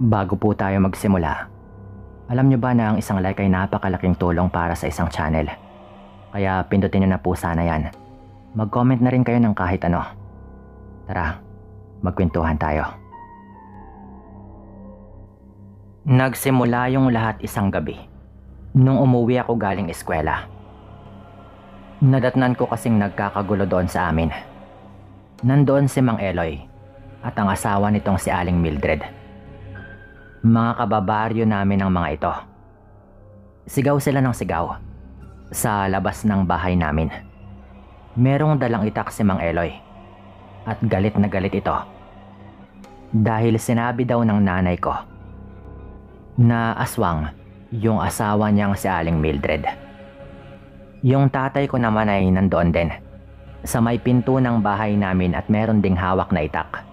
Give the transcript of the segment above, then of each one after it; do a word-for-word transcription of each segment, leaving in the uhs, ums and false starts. Bago po tayo magsimula, alam nyo ba na ang isang like ay napakalaking tulong para sa isang channel? Kaya pindutin nyo na po sana yan. Mag-comment na rin kayo ng kahit ano. Tara, magkwentuhan tayo. Nagsimula yung lahat isang gabi nung umuwi ako galing eskwela. Nadatnan ko kasing nagkakagulo doon sa amin. Nandoon si Mang Eloy at ang asawa nitong si Aling Mildred. Mga kababaryo namin ang mga ito. Sigaw sila ng sigaw sa labas ng bahay namin. Merong dalang itak si Mang Eloy at galit na galit ito dahil sinabi daw ng nanay ko na aswang yung asawa niyang si Aling Mildred. Yung tatay ko naman ay nandoon din sa may pinto ng bahay namin at meron ding hawak na itak.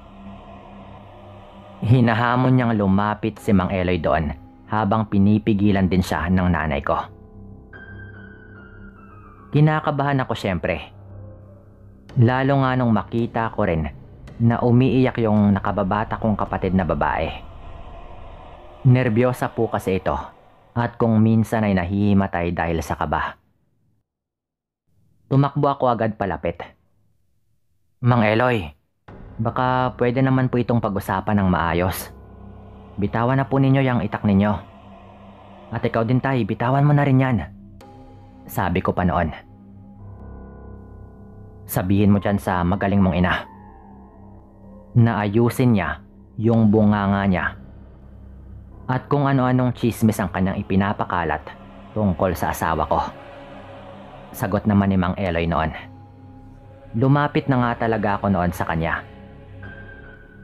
Hinahamon niyang lumapit si Mang Eloy doon habang pinipigilan din siya ng nanay ko. Kinakabahan ako syempre. Lalo nga nung makita ko rin na umiiyak yung nakababata kong kapatid na babae. Nerbiyosa po kasi ito at kung minsan ay nahihimatay dahil sa kaba. Tumakbo ako agad palapit. Mang Eloy, baka pwede naman po itong pag-usapan ng maayos. Bitawan na po ninyo yung itak ninyo. At ikaw din tayo, bitawan mo na rin yan. Sabi ko pa noon. Sabihin mo dyan sa magaling mong ina na ayusin niya yung bunganga niya at kung ano-anong chismis ang kanyang ipinapakalat tungkol sa asawa ko. Sagot naman ni Mang Eloy noon. Lumapit na nga talaga ako noon sa kanya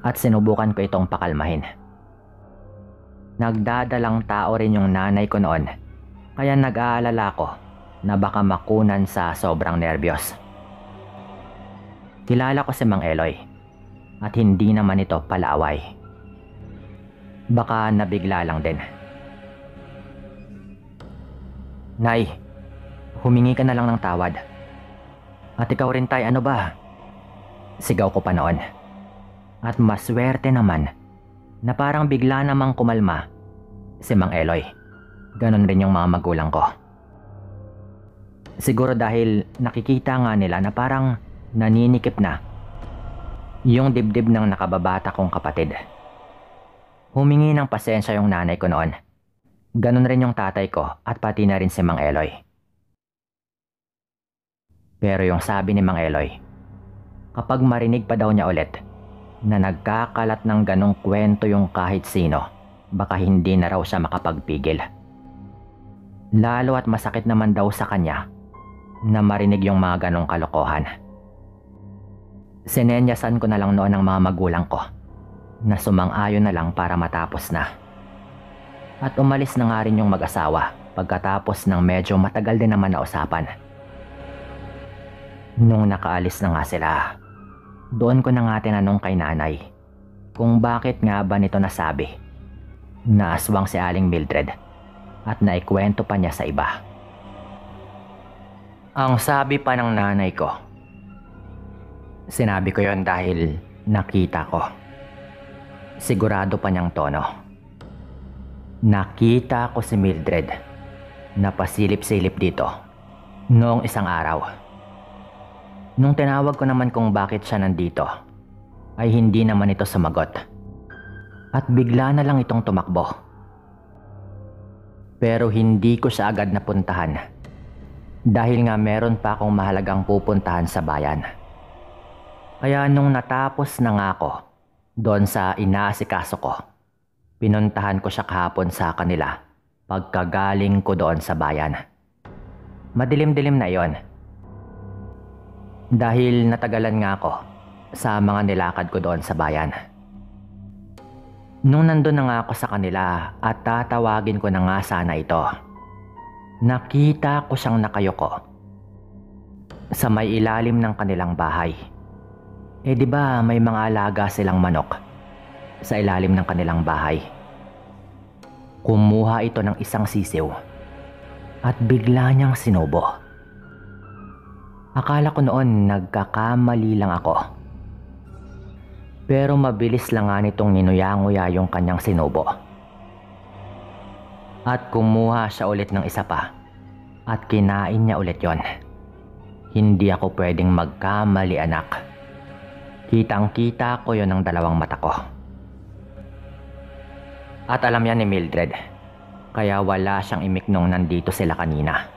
at sinubukan ko itong pakalmahin. Nagdadalang tao rin yung nanay ko noon kaya nag-aalala ko na baka makunan sa sobrang nerbiyos. Kilala ko si Mang Eloy at hindi naman ito palaaway. Baka nabigla lang din. Nay, humingi ka na lang ng tawad. At ikaw rin tay, ano ba? Sigaw ko pa noon. At maswerte naman na parang bigla namang kumalma si Mang Eloy. Ganon rin yung mga magulang ko. Siguro dahil nakikita nga nila na parang naninikip na yung dibdib ng nakababata kong kapatid. Humingi ng pasensya yung nanay ko noon. Ganon rin yung tatay ko at pati na rin si Mang Eloy. Pero yung sabi ni Mang Eloy, kapag marinig pa daw niya ulit na nagkakalat ng ganong kwento yung kahit sino, baka hindi na raw siya makapagpigil. Lalo at masakit naman daw sa kanya na marinig yung mga ganong kalokohan. Sinenyasan ko na lang noon ang mga magulang ko na sumang-ayon na lang para matapos na. At umalis na nga rin yung mag-asawa pagkatapos ng medyo matagal din naman na usapan. Nung nakaalis na nga sila, doon ko na nga tinanong kay nanay kung bakit nga ba nito nasabi na aswang si Aling Mildred at naikwento pa niya sa iba. Ang sabi pa ng nanay ko, sinabi ko yon dahil nakita ko. Sigurado pa niyang tono. Nakita ko si Mildred na pasilip-silip dito noong isang araw. Nung tinawag ko naman kung bakit siya nandito, ay hindi naman ito sumagot. At bigla na lang itong tumakbo. Pero hindi ko siya agad napuntahan dahil nga meron pa akong mahalagang pupuntahan sa bayan. Kaya nung natapos na nga ako doon sa inaasikaso ko, pinuntahan ko siya kahapon sa kanila pagkagaling ko doon sa bayan. Madilim-dilim na yon. Dahil natagalan nga ako sa mga nilakad ko doon sa bayan. Nung nandun na nga ako sa kanila at tatawagin ko na nga sana ito, nakita ko siyang nakayoko sa may ilalim ng kanilang bahay. Eh di ba may mga alaga silang manok sa ilalim ng kanilang bahay. Kumuha ito ng isang sisiw at bigla niyang sinubo. Akala ko noon nagkakamali lang ako. Pero mabilis lang nga nitong ninuya-nguya yung kanyang sinubo. At kumuha siya ulit ng isa pa. At kinain niya ulit yon. Hindi ako pwedeng magkamali, anak. Kitang-kita ko yon ng dalawang mata ko. At alam yan ni Mildred. Kaya wala siyang imik nung nandito sila kanina.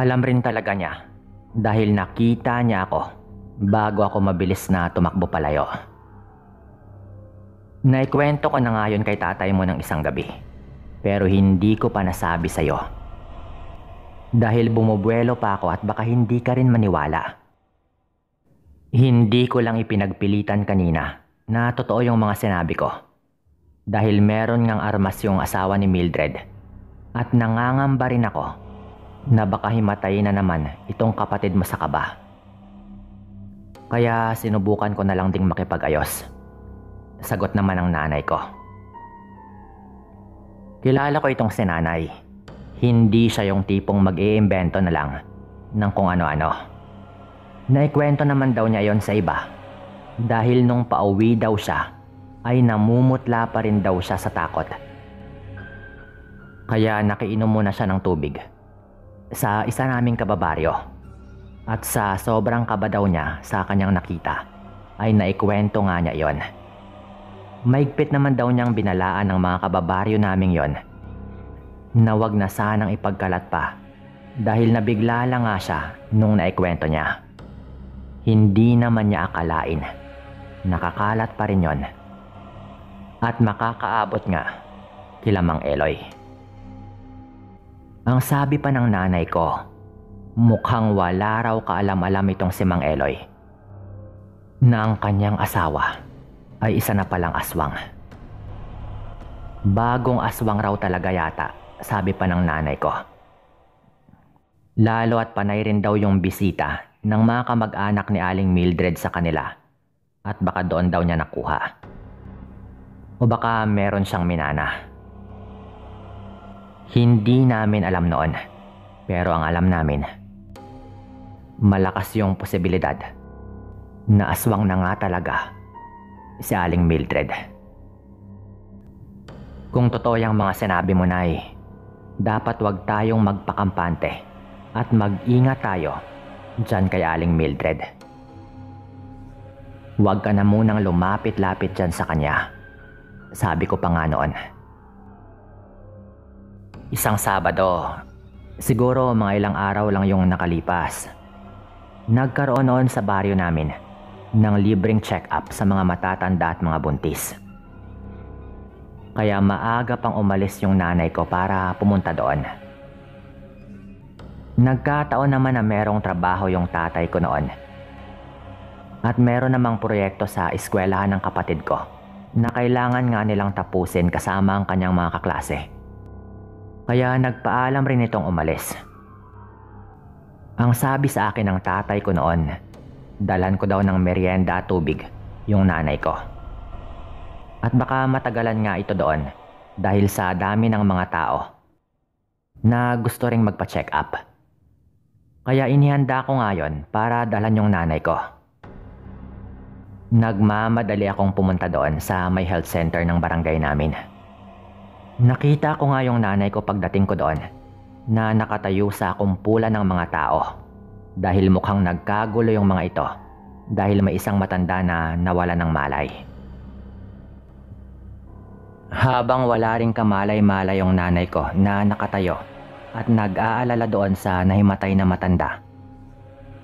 Alam rin talaga niya. Dahil nakita niya ako bago ako mabilis na tumakbo palayo. Naikwento ko na nga yun kay tatay mo ng isang gabi. Pero hindi ko pa nasabi sa'yo. Dahil bumubuelo pa ako at baka hindi ka rin maniwala. Hindi ko lang ipinagpilitan kanina na totoo yung mga sinabi ko. Dahil meron ngang armas yung asawa ni Mildred. At nangangamba rin ako na baka himatay na naman itong kapatid mo sa kaba. Kaya sinubukan ko na lang ding makipagayos. Sagot naman ang nanay ko. Kilala ko itong si nanay. Hindi siya yung tipong mag-iimbento na lang ng kung ano-ano. Naikwento naman daw niya yon sa iba. Dahil nung pauwi daw siya, ay namumutla pa rin daw siya sa takot. Kaya nakiinom muna siya ng tubig sa isa naming kababaryo. At sa sobrang kaba daw niya sa kanyang nakita, ay naikwento nga niya yon. Maigpit naman daw niyang binalaan ng mga kababaryo naming yon, na wag na sanang ipagkalat pa dahil nabigla lang nga siya nung naikwento niya. Hindi naman niya akalain, nakakalat pa rin yon. At makakaabot nga kila Mang Eloy. Ang sabi pa ng nanay ko, mukhang wala raw kaalam-alam itong si Mang Eloy na ang kanyang asawa ay isa na palang aswang. Bagong aswang raw talaga yata, sabi pa ng nanay ko. Lalo at panay rin daw yung bisita ng mga kamag-anak ni Aling Mildred sa kanila at baka doon daw niya nakuha. O baka meron siyang minana. Hindi namin alam noon, pero ang alam namin, malakas yung posibilidad na aswang na nga talaga si Aling Mildred. Kung totoo yung mga sinabi mo, Nay, dapat wag tayong magpakampante at mag-ingat tayo dyan kay Aling Mildred. Wag ka na munang lumapit-lapit dyan sa kanya, sabi ko pa nga noon. Isang Sabado, siguro mga ilang araw lang yung nakalipas, nagkaroon noon sa baryo namin ng libreng check-up sa mga matatanda at mga buntis. Kaya maaga pang umalis yung nanay ko para pumunta doon. Nagkataon naman na merong trabaho yung tatay ko noon. At meron namang proyekto sa eskwelahan ng kapatid ko na kailangan nga nilang tapusin kasama ang kanyang mga kaklase. Kaya nagpaalam rin itong umalis. Ang sabi sa akin ng tatay ko noon, dalan ko daw ng merienda at tubig yung nanay ko. At baka matagalan nga ito doon dahil sa dami ng mga tao na gusto ring magpa-check up. Kaya inihanda ko nga yon para dalan yung nanay ko. Nagmamadali akong pumunta doon sa may health center ng barangay namin. Nakita ko nga yung nanay ko pagdating ko doon, na nakatayo sa kumpulan ng mga tao dahil mukhang nagkagulo yung mga ito dahil may isang matanda na nawala ng malay. Habang wala ring kamalay-malay yung nanay ko na nakatayo at nag-aalala doon sa nahimatay na matanda,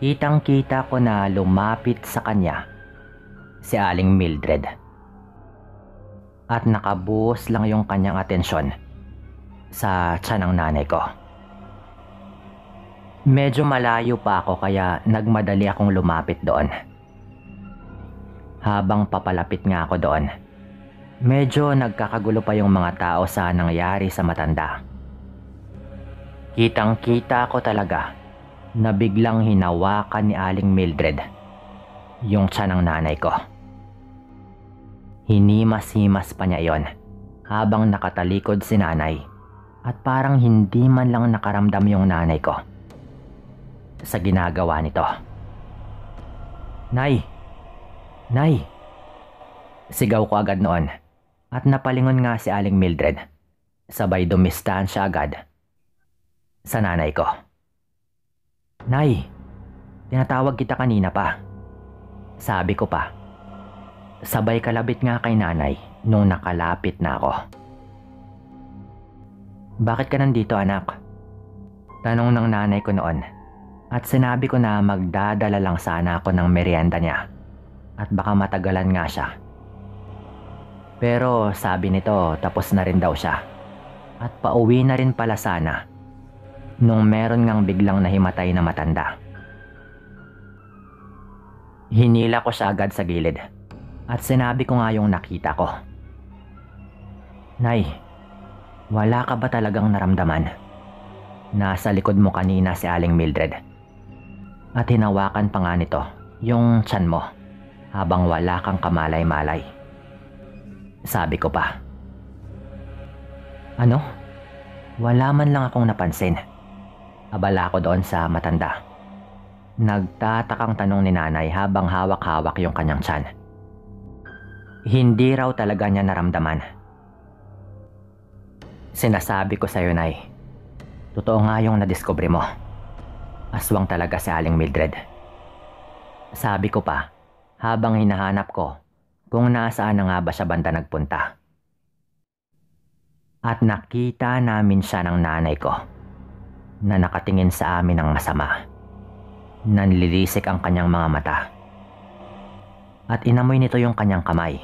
kitang-kita ko na lumapit sa kanya si Aling Mildred. At nakabuhos lang yung kanyang atensyon sa tiyan ng nanay ko. Medyo malayo pa ako kaya nagmadali akong lumapit doon. Habang papalapit nga ako doon, medyo nagkakagulo pa yung mga tao sa nangyari sa matanda. Kitang-kita ko talaga na biglang hinawakan ni Aling Mildred yung tiyan ng nanay ko. Hinimas-himas pa niya yon habang nakatalikod si nanay at parang hindi man lang nakaramdam yung nanay ko sa ginagawa nito. Nay, "Nay!" Sigaw ko agad noon at napalingon nga si Aling Mildred. Sabay dumistahan siya agad sa nanay ko. "Nay, tinatawag kita kanina pa." Sabi ko pa. Sabay kalabit nga kay nanay nung nakalapit na ako. "Bakit ka nandito, anak?" Tanong ng nanay ko noon, at sinabi ko na magdadala lang sana ako ng merienda niya at baka matagalan nga siya. Pero sabi nito tapos na rin daw siya at pauwi na rin pala sana nung meron ngang biglang nahimatay na matanda. Hinila ko siya agad sa gilid at sinabi ko nga yung nakita ko. "Nay, wala ka ba talagang naramdaman? Nasa likod mo kanina si Aling Mildred at hinawakan pa nga nito yung tiyan mo habang wala kang kamalay-malay." Sabi ko pa. "Ano? Wala man lang akong napansin." Abala ko doon sa matanda. Nagtatakang tanong ni nanay habang hawak-hawak yung kanyang tiyan. Hindi raw talaga niya naramdaman. "Sinasabi ko sa'yo, Nay, totoo nga yung nadiskubre mo. Aswang talaga si Aling Mildred." Sabi ko pa habang hinahanap ko kung nasaan na nga ba siya banda nagpunta. At nakita namin siya ng nanay ko na nakatingin sa amin ng masama. Nanlilisik ang kanyang mga mata. At inamoy nito yung kanyang kamay.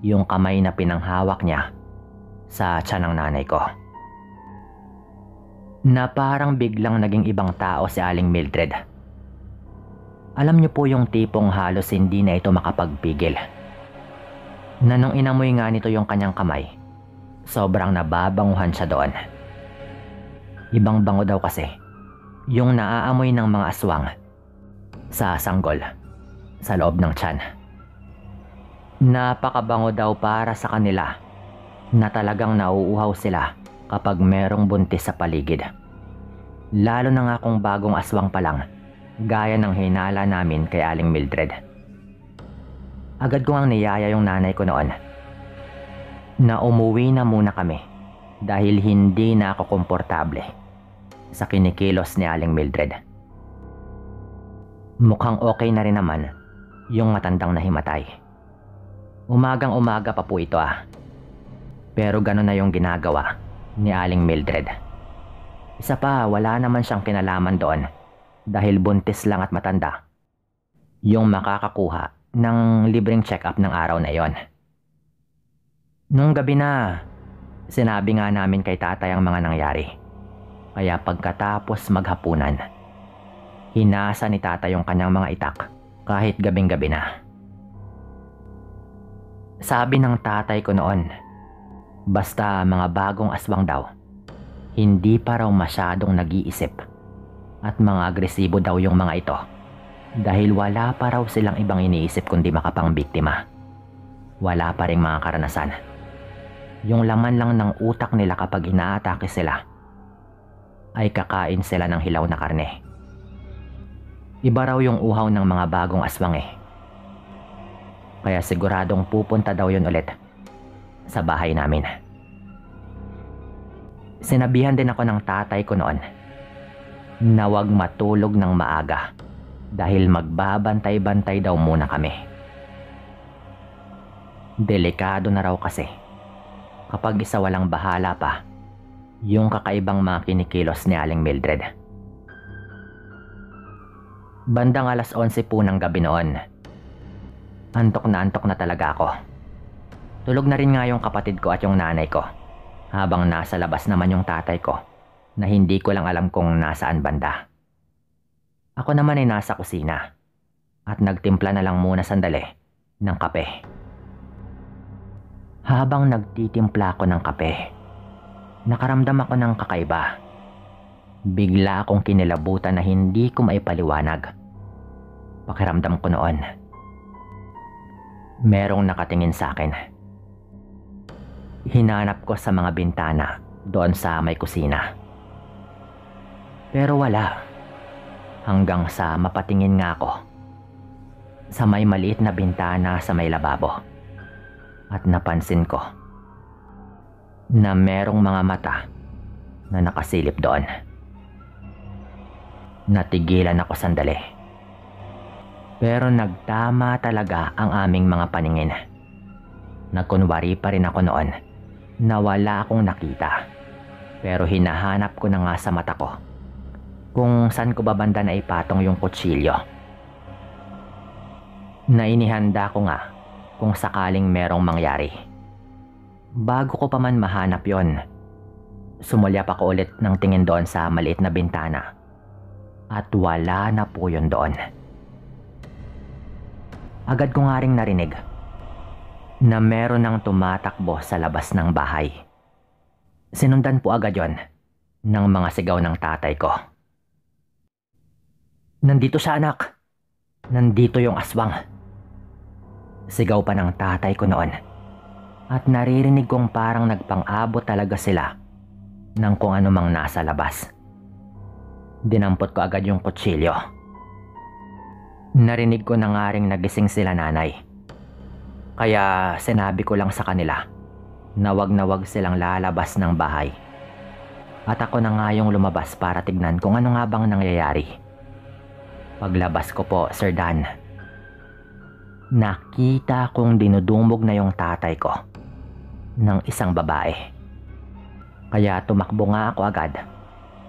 Yung kamay na pinanghawak niya sa tiyan ng nanay ko. Na parang biglang naging ibang tao si Aling Mildred. Alam niyo po yung tipong halos hindi na ito makapagpigil. Na nung inamoy nga nito yung kanyang kamay, sobrang nababanguhan siya doon. Ibang bango daw kasi yung naaamoy ng mga aswang sa sanggol, sa loob ng tiyan. Napakabango daw para sa kanila na talagang nauuhaw sila kapag merong buntis sa paligid. Lalo na nga kung bagong aswang pa lang, gaya ng hinala namin kay Aling Mildred. Agad ko ang niyaya yung nanay ko noon na umuwi na muna kami dahil hindi na ako komportable sa kinikilos ni Aling Mildred. Mukhang okay na rin naman yung matandang nahimatay. Umagang umaga pa po ito ah. Pero gano'n na yung ginagawa ni Aling Mildred. Isa pa, wala naman siyang kinalaman doon dahil buntis lang at matanda yung makakakuha ng libreng check-up ng araw na yon. Nung gabi na, sinabi nga namin kay tatay ang mga nangyari. Kaya pagkatapos maghapunan, hinasa ni tatay yung kanyang mga itak kahit gabing-gabi na. Sabi ng tatay ko noon, basta mga bagong aswang daw, hindi pa raw masyadong nag-iisip at mga agresibo daw yung mga ito dahil wala pa raw silang ibang iniisip kundi makapangbiktima. Wala pa ring mga karanasan. Yung laman lang ng utak nila kapag inaatake sila ay kakain sila ng hilaw na karne. Iba raw yung uhaw ng mga bagong aswang eh. Kaya siguradong pupunta daw yun ulit sa bahay namin. Sinabihan din ako ng tatay ko noon na huwag matulog ng maaga dahil magbabantay-bantay daw muna kami. Delikado na raw kasi kapag isa walang bahala pa yung kakaibang mga kinikilos ni Aling Mildred. Bandang alas onse po ng gabi noon, antok na antok na talaga ako. Tulog na rin nga yung kapatid ko at yung nanay ko habang nasa labas naman yung tatay ko na hindi ko lang alam kung nasaan banda. Ako naman ay nasa kusina at nagtimpla na lang muna sandali ng kape. Habang nagtitimpla ako ng kape, nakaramdam ako ng kakaiba. Bigla akong kinilabutan na hindi ko maipaliwanag. Pakiramdam ko noon, merong nakatingin sa akin. Hinanap ko sa mga bintana doon sa may kusina. Pero wala. Hanggang sa mapatingin nga ako sa may maliit na bintana sa may lababo at napansin ko na merong mga mata na nakasilip doon. Natigilan ako sandali, pero nagtama talaga ang aming mga paningin. Nagkunwari pa rin ako noon na wala akong nakita, pero hinahanap ko na nga sa mata ko kung saan ko babanda na ipatong yung kutsilyo. Nainihanda ko nga kung sakaling merong mangyari. Bago ko pa man mahanap yon, sumulyap ako ulit ng tingin doon sa maliit na bintana, at wala na po yun doon. Agad ko nga ring narinig na meron ng tumatakbo sa labas ng bahay. Sinundan po agad yon ng mga sigaw ng tatay ko. "Nandito siya, anak! Nandito yung aswang!" Sigaw pa ng tatay ko noon, at naririnig kong parang nagpang-abot talaga sila ng kung anumang nasa labas. Dinampot ko agad yung kutsilyo. Narinig ko na nga ring nagising sila nanay, kaya sinabi ko lang sa kanila na wag na wag silang lalabas ng bahay. At ako na nga yung lumabas para tignan kung ano nga bang nangyayari. Paglabas ko po, Sir Dan, nakita kong dinudumog na yung tatay ko ng isang babae. Kaya tumakbo nga ako agad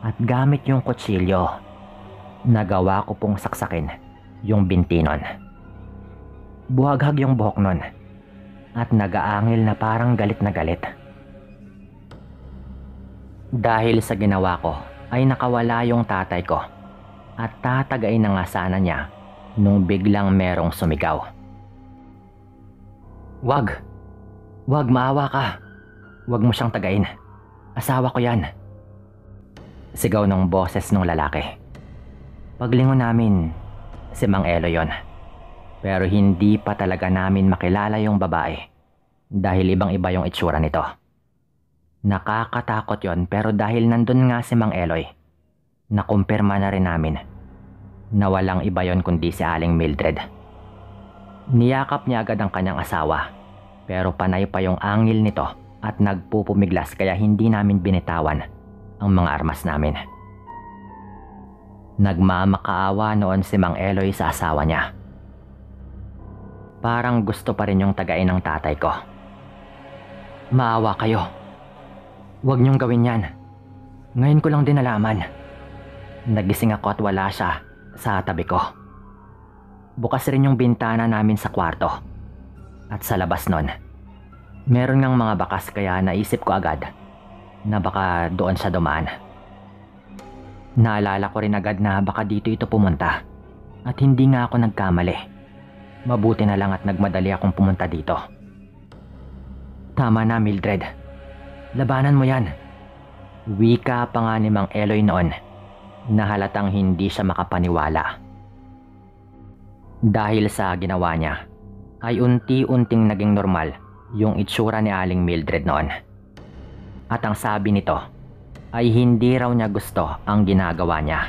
at gamit yung kutsilyo, nagawa ko pong saksakin yung binti nun. Buhaghag yung buhok nun at nagaangil na parang galit na galit. Dahil sa ginawa ko ay nakawala yung tatay ko, at tatagay na nga sana niya nung biglang merong sumigaw. "Wag! Wag, maawa ka! Wag mo siyang tagain! Asawa ko yan!" Sigaw ng boses ng lalaki. Paglingon namin, si Mang Elo yon. Pero hindi pa talaga namin makilala yung babae dahil ibang iba yung itsura nito. Nakakatakot yon, pero dahil nandun nga si Mang Eloy, nakumpirma na rin namin na walang iba yon kundi si Aling Mildred. Niyakap niya agad ang kanyang asawa, pero panay pa yung angil nito at nagpupumiglas, kaya hindi namin binitawan ang mga armas namin. Nagmamakaawa noon si Mang Eloy sa asawa niya. Parang gusto pa rin yung tagain ng tatay ko. "Maawa kayo. Huwag niyong gawin yan. Ngayon ko lang din nalaman. Nagising ako at wala siya sa tabi ko. Bukas rin yung bintana namin sa kwarto at sa labas nun. Meron ngang mga bakas, kaya naisip ko agad na baka doon siya dumaan. Naalala ko rin agad na baka dito ito pumunta at hindi nga ako nagkamali. Mabuti na lang at nagmadali akong pumunta dito." "Tama na, Mildred. Labanan mo yan." Wika pa nga ni Mang Eloy noon na halatang hindi siya makapaniwala. Dahil sa ginawa niya ay unti-unting naging normal yung itsura ni Aling Mildred noon. At ang sabi nito ay hindi raw niya gusto ang ginagawa niya.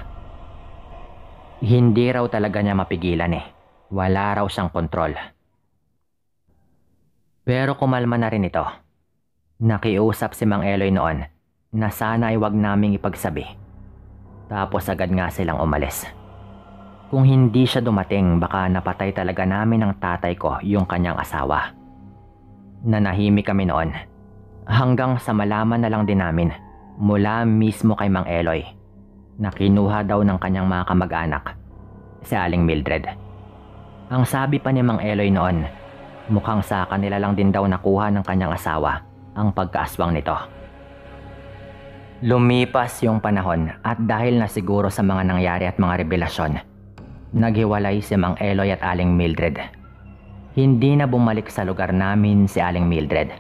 Hindi raw talaga niya mapigilan eh. Wala raw siyang kontrol. Pero kumalma na rin ito. Nakiusap si Mang Eloy noon na sana ay wag naming ipagsabi. Tapos agad nga silang umalis. Kung hindi siya dumating, baka napatay talaga namin ng tatay ko yung kanyang asawa. Nanahimik kami noon, hanggang sa malaman na lang din namin mula mismo kay Mang Eloy na kinuha daw ng kanyang mga kamag-anak si Aling Mildred. Ang sabi pa ni Mang Eloy noon, mukhang sa kanila lang din daw nakuha ng kanyang asawa ang pagkaaswang nito. Lumipas yung panahon, at dahil na siguro sa mga nangyari at mga revelasyon, naghiwalay si Mang Eloy at Aling Mildred. Hindi na bumalik sa lugar namin si Aling Mildred,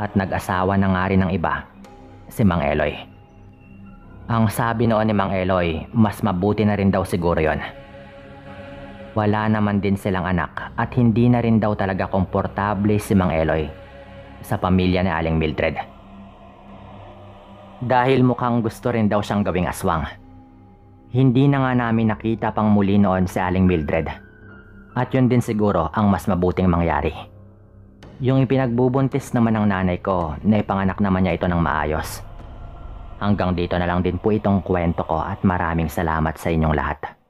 at nag-asawa na nga rin ng iba, si Mang Eloy. Ang sabi noon ni Mang Eloy, mas mabuti na rin daw siguro yon. Wala naman din silang anak, at hindi na rin daw talaga komportable si Mang Eloy sa pamilya ni Aling Mildred. Dahil mukhang gusto rin daw siyang gawing aswang. Hindi na nga namin nakita pang muli noon si Aling Mildred. At yun din siguro ang mas mabuting mangyari. Yung ipinagbubuntis naman ng nanay ko, naipanganak naman niya ito ng maayos. Hanggang dito na lang din po itong kwento ko at maraming salamat sa inyong lahat.